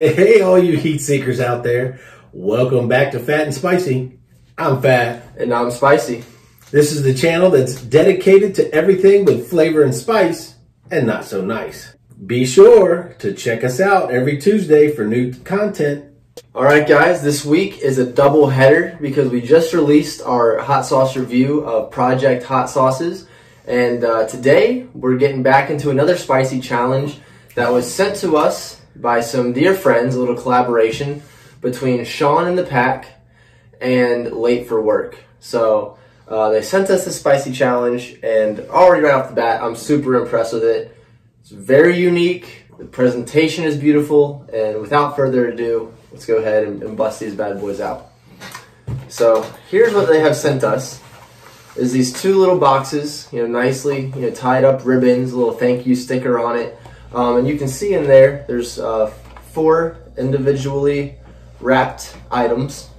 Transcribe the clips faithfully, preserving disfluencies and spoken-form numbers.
Hey, all you heat seekers out there. Welcome back to Fat and Spicy. I'm Fat. And I'm Spicy. This is the channel that's dedicated to everything with flavor and spice and not so nice. Be sure to check us out every Tuesday for new content. All right, guys, this week is a double header because we just released our hot sauce review of Project Hot Sauces. And uh, today we're getting back into another spicy challenge that was sent to us by some dear friends, a little collaboration between Sean and the Pack and Late for Work. So uh, they sent us this spicy challenge, and already right off the bat, I'm super impressed with it. It's very unique, the presentation is beautiful, and without further ado, let's go ahead and, and bust these bad boys out. So here's what they have sent us, is these two little boxes, you know, nicely you know, tied up ribbons, a little thank you sticker on it. Um, and you can see in there, there's uh, four individually wrapped items.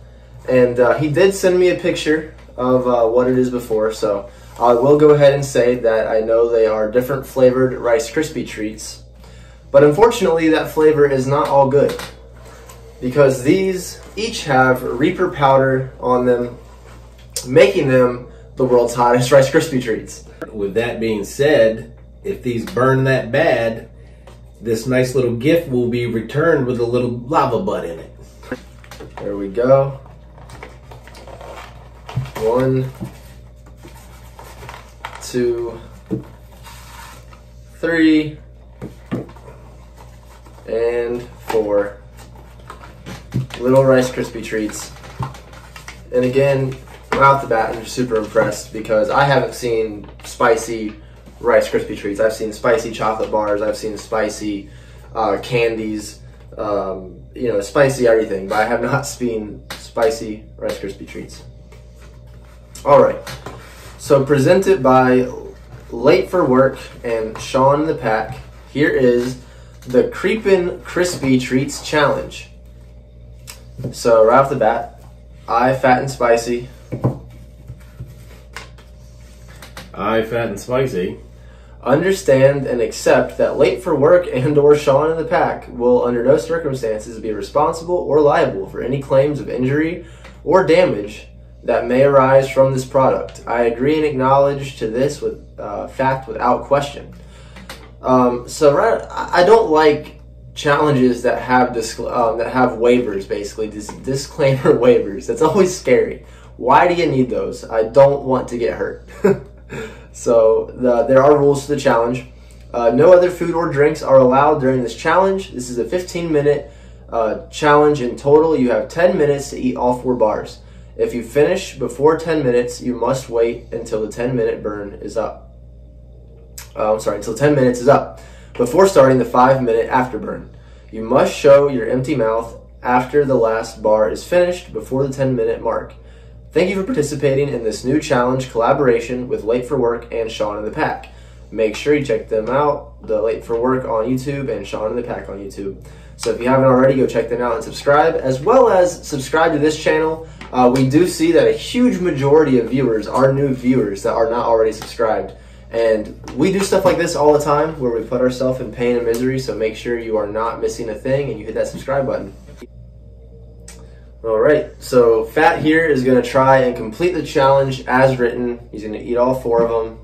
And uh, he did send me a picture of uh, what it is before, so I will go ahead and say that I know they are different flavored Rice Krispie treats. But unfortunately, that flavor is not all good, because these each have Reaper powder on them, making them the world's hottest Rice Krispie treats. With that being said, if these burn that bad, this nice little gift will be returned with a little lava butt in it. There we go. One, two, three, and four little Rice Krispie treats. And again, right off the bat, I'm just super impressed because I haven't seen spicy Rice Krispie treats. I've seen spicy chocolate bars, I've seen spicy uh, candies, um, you know, spicy everything, but I have not seen spicy Rice Krispie treats. All right, so presented by Late for Work and Sean and the Pack, here is the Creepin' Crispy Treats Challenge. So right off the bat, I, Fat and Spicy. I, Fat and Spicy. Understand and accept that Late for Work and or Sean and the Pack will under no circumstances be responsible or liable for any claims of injury or damage that may arise from this product. I agree and acknowledge to this with uh, fact without question. Um, so right, I don't like challenges that have um, that have waivers, basically dis disclaimer waivers. That's always scary. Why do you need those? I don't want to get hurt. So the, there are rules to the challenge. Uh, no other food or drinks are allowed during this challenge. This is a fifteen minute uh, challenge in total. You have ten minutes to eat all four bars. If you finish before ten minutes, you must wait until the ten minute burn is up. Uh, I'm sorry, until ten minutes is up before starting the five minute afterburn. You must show your empty mouth after the last bar is finished before the ten minute mark. Thank you for participating in this new challenge collaboration with Late for Work and Sean and the Pack. Make sure you check them out, the Late for Work on YouTube and Sean and the Pack on YouTube. So if you haven't already, go check them out and subscribe, as well as subscribe to this channel. Uh, we do see that a huge majority of viewers are new viewers that are not already subscribed. And we do stuff like this all the time where we put ourselves in pain and misery, so make sure you are not missing a thing and you hit that subscribe button. All right, so Fat here is gonna try and complete the challenge as written. He's gonna eat all four of them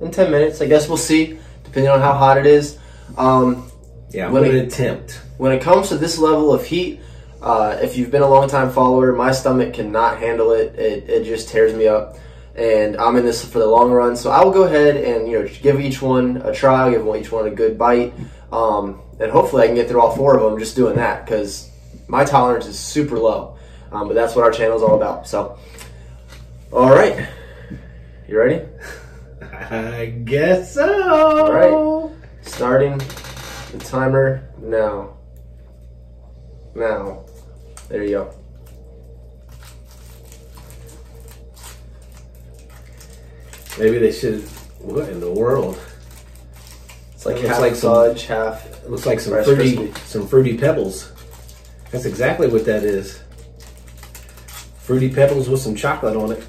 in ten minutes. I guess we'll see, depending on how hot it is. Um, yeah, I'm gonna attempt. When it comes to this level of heat, uh, if you've been a long time follower, my stomach cannot handle it. It, it just tears me up, and I'm in this for the long run. So I will go ahead and you know give each one a try, give each one a good bite, um, and hopefully I can get through all four of them just doing that, because my tolerance is super low, um, but that's what our channel is all about. So, all right, you ready? I guess so. All right, starting the timer now. Now, there you go. Maybe they should. What in the world? It's like it half like fudge, some, half. It looks like some fruity, crispy. some fruity pebbles. That's exactly what that is. Fruity pebbles with some chocolate on it.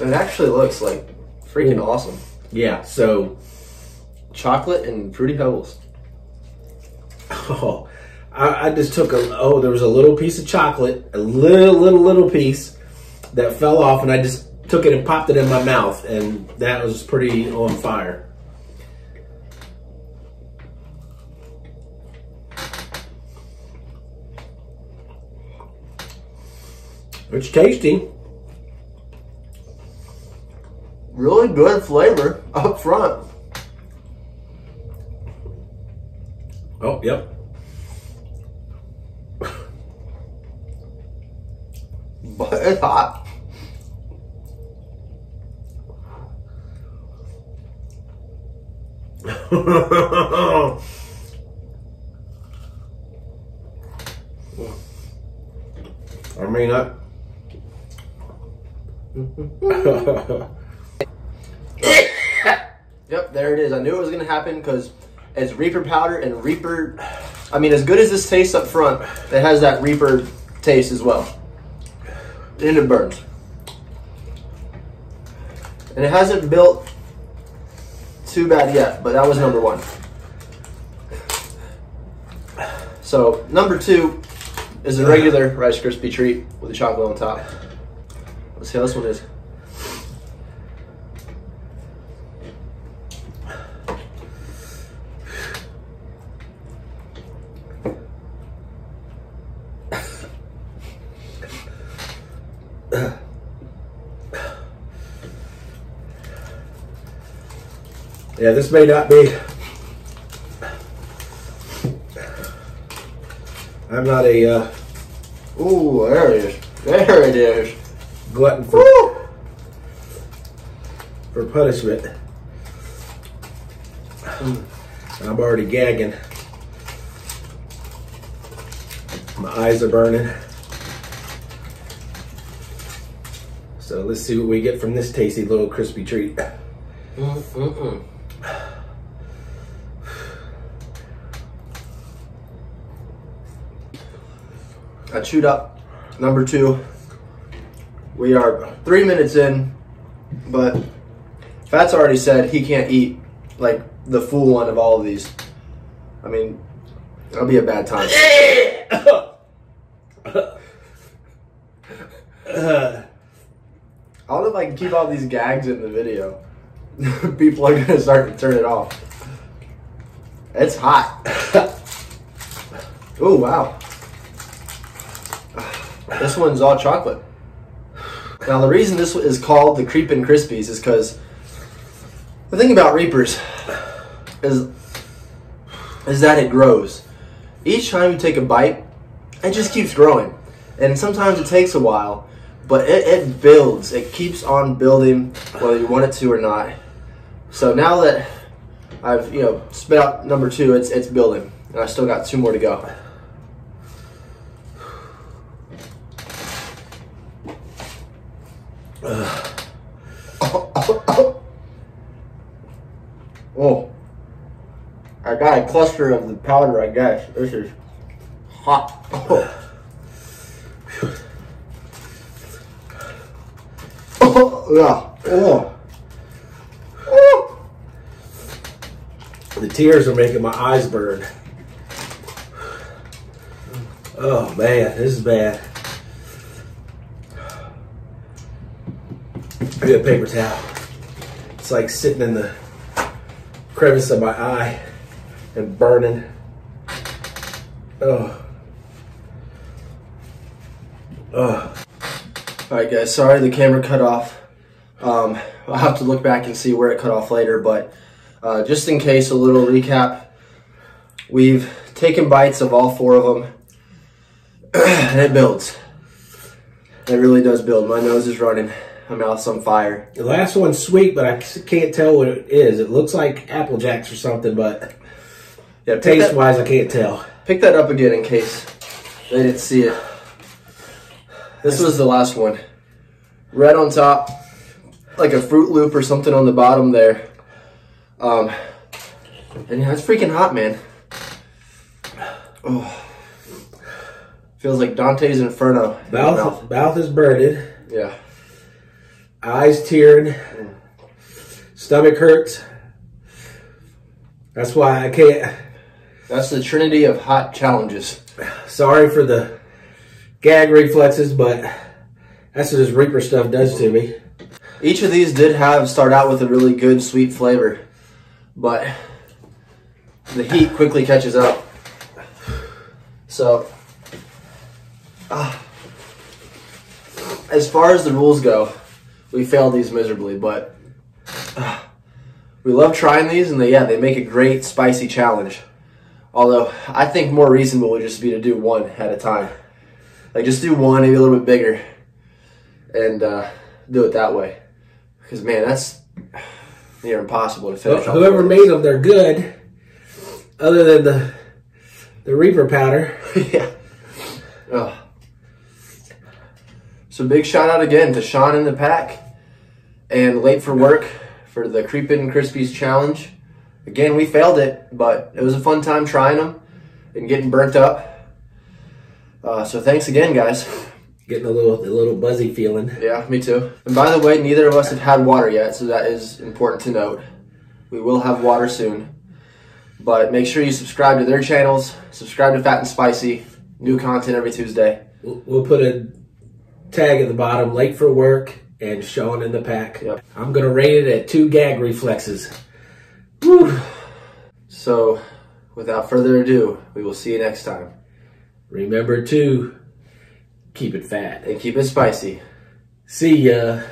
It actually looks like freaking Ooh. awesome. Yeah, so chocolate and fruity pebbles. Oh, I, I just took a, oh, there was a little piece of chocolate, a little, little, little piece that fell off, and I just took it and popped it in my mouth, and that was pretty on fire. It's tasty. Really good flavor up front. Oh, yep. But it's hot. I mean, I... Yep, there it is. I knew it was going to happen because it's Reaper powder and Reaper... I mean, as good as this tastes up front, it has that Reaper taste as well. And it burns. And it hasn't built too bad yet, but that was number one. So, number two is a regular Rice Krispie treat with the chocolate on top. Let's see how this one is. Yeah, this may not be. I'm not a. Uh, Ooh, there it is. There it is. Glutton for, for punishment. Mm. I'm already gagging. My eyes are burning. So let's see what we get from this tasty little crispy treat. Mm-mm-mm. I chewed up number two. We are three minutes in, but Fat's already said he can't eat like the full one of all of these. I mean, that'll be a bad time. I don't know if I can keep all these gags in the video. People are gonna start to turn it off. It's hot. Oh, wow. This one's all chocolate. Now the reason this is called the Creepin' Crispies is because the thing about Reapers is is that it grows. Each time you take a bite, it just keeps growing. And sometimes it takes a while, but it, it builds. It keeps on building whether you want it to or not. So now that I've, you know, spit out number two, it's it's building. And I still got two more to go. Uh. Oh, oh, oh. Oh, I got a cluster of the powder, I guess. This is hot. Oh, oh yeah. Oh. Oh. The tears are making my eyes burn. Oh man, this is bad. I need a paper towel. It's like sitting in the crevice of my eye and burning. Oh. Oh. Alright guys, sorry the camera cut off. Um, I'll have to look back and see where it cut off later, but uh, just in case, a little recap. We've taken bites of all four of them, and it builds. It really does build. My nose is running. My mouth's on fire. The last one's sweet, but I can't tell what it is. It looks like Apple Jacks or something, but yeah, taste-wise, I can't tell. Pick that up again in case they didn't see it. This was the last one. Red on top, like a Fruit Loop or something on the bottom there. Um, and yeah, it's freaking hot, man. Oh, feels like Dante's Inferno. Mouth, in mouth. mouth is burning. Yeah. Eyes tearing, Stomach hurts. That's why I can't. That's the trinity of hot challenges. Sorry for the gag reflexes, but that's what this Reaper stuff does to me. Each of these did have start out with a really good sweet flavor, but the heat quickly catches up. So, uh, as far as the rules go, we failed these miserably, but uh, we love trying these, and they, yeah, they make a great spicy challenge. Although, I think more reasonable would just be to do one at a time. Like, just do one, maybe a little bit bigger, and uh, do it that way. Because, man, that's near impossible to finish. Well, whoever made them, they're good, other than the, the Reaper powder. Yeah. Oh. So, big shout out again to Sean and the Pack and Late for Work for the Creepin' Crispy Challenge. Again, we failed it, but it was a fun time trying them and getting burnt up. Uh, so thanks again, guys. Getting a little a little buzzy feeling. Yeah, me too. And by the way, neither of us have had water yet, so that is important to note. We will have water soon. But make sure you subscribe to their channels. Subscribe to Fat and Spicy. New content every Tuesday. We'll put a tag at the bottom, Late for Work and Sean in the Pack. Yep. I'm going to rate it at two gag reflexes. Whew. So, without further ado, we will see you next time. Remember to keep it fat and keep it spicy. See ya.